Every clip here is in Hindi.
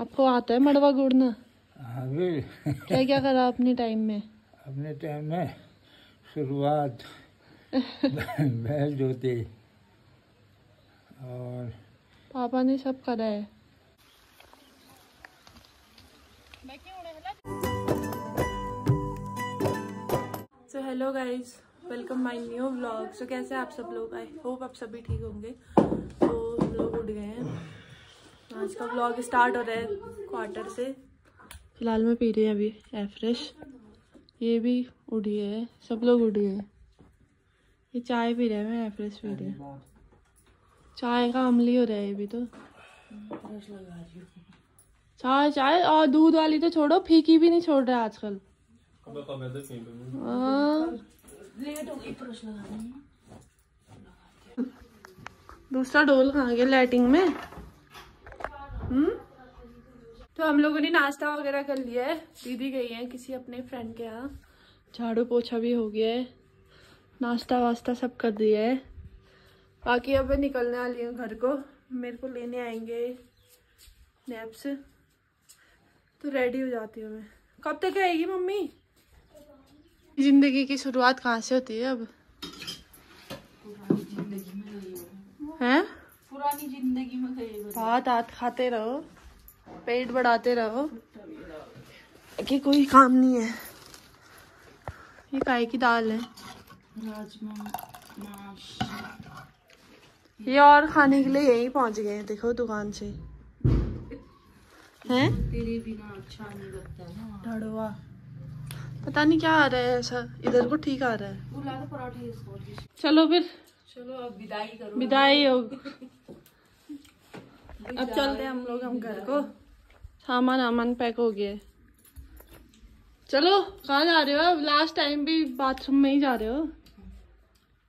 आपको आता है मड़वा गुड़ना? हाँ भी। क्या क्या करा अपने टाइम में? अपने टाइम में शुरुआत बैल जोते और पापा ने सब करा है। So hello guys, welcome my new vlog. So कैसे आप सब लोग? आई होप आप सभी ठीक होंगे। तो हम लोग उठ गए हैं, आज का व्लॉग स्टार्ट हो रहा है क्वार्टर से। फिलहाल मैं पी रही हूँ अभी एफ्रेश। ये भी उठ गए है, सब लोग उठ गए। ये चाय पी रहे हैं, मैं एफ्रेश पी रही हूँ। चाय का अमली हो रहा है ये भी। तो चाय चाय और दूध वाली तो छोड़ो, फीकी भी नहीं छोड़ रहा है आजकल। दूसरा डोल कहाँ गया लाइटिंग में? तो हम लोगों ने नाश्ता वगैरह कर लिया है। दीदी गई है किसी अपने फ्रेंड के यहाँ। झाड़ू पोछा भी हो गया है, नाश्ता वास्ता सब कर दिया है। बाकी अब मैं निकलने वाली हूँ घर को, मेरे को लेने आएंगे नैप से। तो रेडी हो जाती हूँ मैं। कब तक आएगी मम्मी? जिंदगी की शुरुआत कहाँ से होती है? अब पुरानी जिंदगी में गई। भात आत खाते रहो, पेट बढ़ाते रहो, कि कोई काम नहीं है। ये काय की दाल है, ये और खाने के लिए यही पहुंच गए हैं। देखो दुकान से हैं। तेरे बिना अच्छा नहीं लगता ना ढड़वा। पता नहीं क्या आ रहा है ऐसा, इधर को ठीक आ रहा है। चलो फिर, चलो अब विदाई करो। विदाई हो। अब चलते हैं हम लोग हम घर को। सामान वामान पैक हो गया। चलो कहाँ जा रहे हो? अब लास्ट टाइम भी बाथरूम में ही जा रहे हो।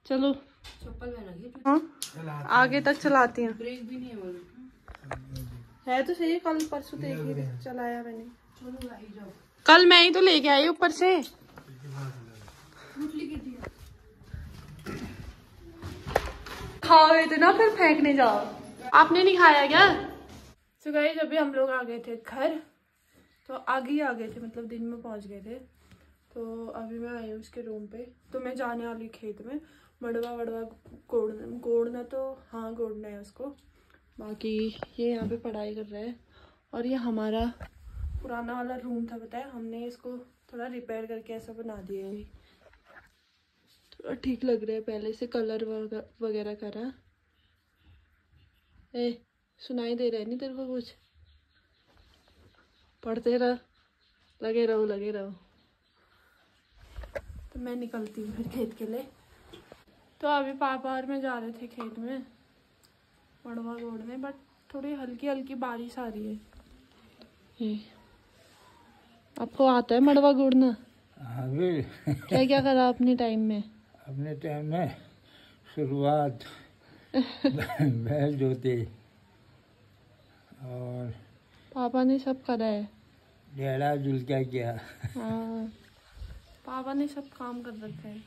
चलो चप्पल में हाँ आगे तक चलाती हूँ। ब्रेक भी नहीं है, है तो सही। कल परसों देखी चलाया मैंने। चलो आई जाओ। कल मैं ही तो लेके आई ऊपर से। खाओ इतना फिर फेंकने जाओ। आपने नहीं खाया क्या? सो गाइस अभी हम लोग आ गए थे घर। तो आगे ही आ गए थे, मतलब दिन में पहुंच गए थे। तो अभी मैं आई हूँ उसके रूम पे। तो मैं जाने वाली खेत में मड़वा वड़वा गोड़ना। तो हाँ गोड़ना है उसको। बाकी ये यहाँ पे पढ़ाई कर रहा है। और ये हमारा पुराना वाला रूम था, बताया हमने इसको थोड़ा रिपेयर करके ऐसा बना दिया है। थोड़ा ठीक लग रहा है, पहले से कलर वगैरह करा। ए सुनाई दे रहा है नहीं तेरे को कुछ? पढ़ते रह, लगे रहो लगे रहो। तो मैं निकलती हूँ फिर खेत के लिए। तो अभी पापा और मैं जा रहे थे खेत में मड़वा गोड़ने। बट थोड़ी हल्की हल्की बारिश आ रही है। आपको आता है मड़वा गोड़ना? हाँ भी। क्या क्या करा अपने टाइम में? अपने टाइम में शुरुआत बैल जोते और पापा ने सब करा है। डेढ़ा जुल क्या किया। हाँ पापा ने सब काम कर रखे हैं।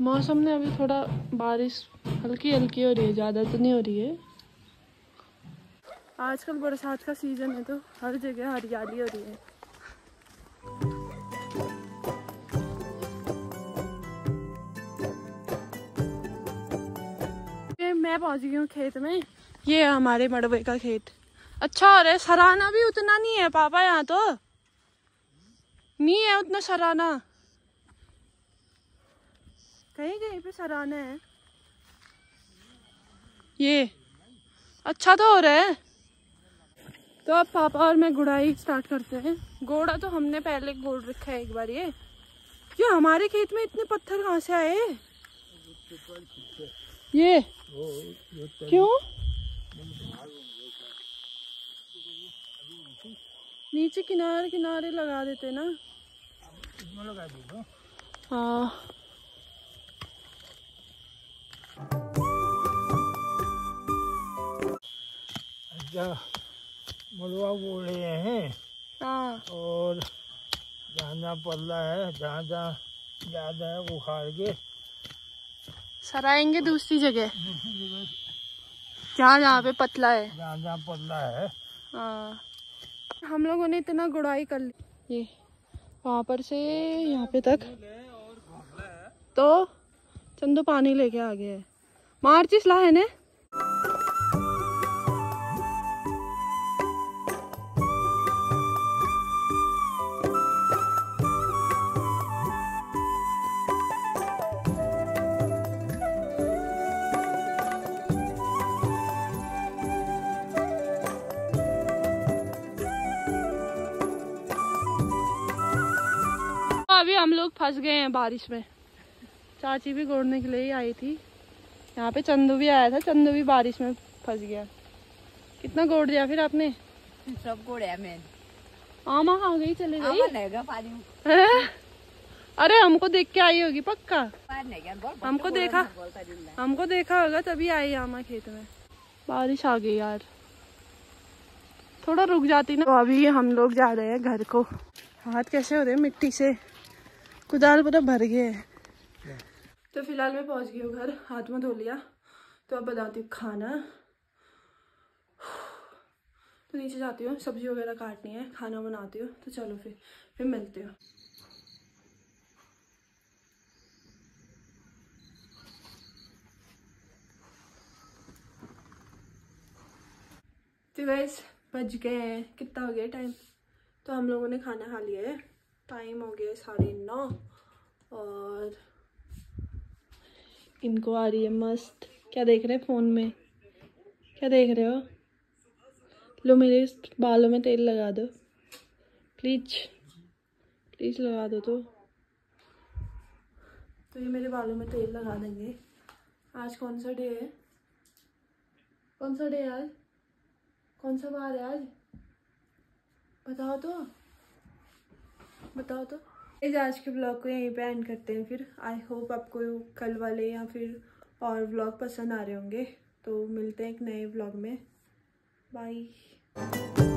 मौसम ने अभी थोड़ा बारिश हल्की हल्की हो रही है, ज़्यादा तो नहीं हो रही है। आजकल बरसात का सीज़न है तो हर जगह हरियाली हो रही है। मैं पहुंच गई हूँ खेत में। ये है हमारे मड़वे का खेत। अच्छा हो रहा है। सराहना भी उतना नहीं है पापा, यहाँ तो नहीं है उतना सराहना। कहीं कहीं पे सराहना है। ये अच्छा तो हो रहा है। तो अब पापा और मैं गुड़ाई स्टार्ट करते हैं। गोड़ा तो हमने पहले गोड़ रखा है एक बार। ये हमारे खेत में इतने पत्थर कहाँ से आए? ये क्यों नीचे किनारे किनारे लगा देते ना? हाँ मड़वा गोड़ रहे हैं। हाँ। और जहाँ जहाँ पल्ला है, जहाँ जहाँ ज्यादा है उखाड़ के सराएंगे दूसरी जगह जहाँ जहाँ पे पतला है, जहाँ जहाँ पतला है। हाँ, हम लोगों ने इतना गुड़ाई कर ली, ये वहाँ पर से यहाँ पे तक। तो चंदू पानी लेके आ गया है, मार्चिस ला है ने। अभी हम लोग फंस गए हैं बारिश में। चाची भी गोड़ने के लिए ही आई थी, यहाँ पे चंदू भी आया था, चंदू भी बारिश में फंस गया। कितना गोड़ दिया फिर आपने? सब गोड़या मैंने। आमा आ गई, चले गई पानी। अरे हमको देख के आई होगी पक्का, हमको देखा, हमको देखा होगा तभी आई आमा खेत में। बारिश आ गई यार, थोड़ा रुक जाती ना। तो अभी हम लोग जा रहे हैं घर को। हाथ कैसे हो रहे मिट्टी से, कुदाल पूरा भर गए। तो फिलहाल मैं पहुंच गई हूँ घर, हाथ में धो लिया। तो अब बताती हूँ खाना। तो नीचे जाती हूँ, सब्जी वगैरह काटनी है, खाना बनाती हूँ। तो चलो फिर मिलते हो। तो गाइस बज गए हैं, कितना हो गया टाइम? तो हम लोगों ने खाना खा लिया है, टाइम हो गया 9:30। और इनको आ रही है मस्त। क्या देख रहे हैं फ़ोन में, क्या देख रहे हो? लो मेरे बालों में तेल लगा दो प्लीज, प्लीज लगा दो। तो ये मेरे बालों में तेल लगा देंगे। आज कौन सा डे है, कौन सा डे है आज, कौन सा बार है आज, बताओ तो, बताओ तो। इस आज के ब्लॉग को यहीं पे एंड करते हैं। फिर आई होप आपको कल वाले या फिर और ब्लॉग पसंद आ रहे होंगे। तो मिलते हैं एक नए ब्लॉग में, बाय।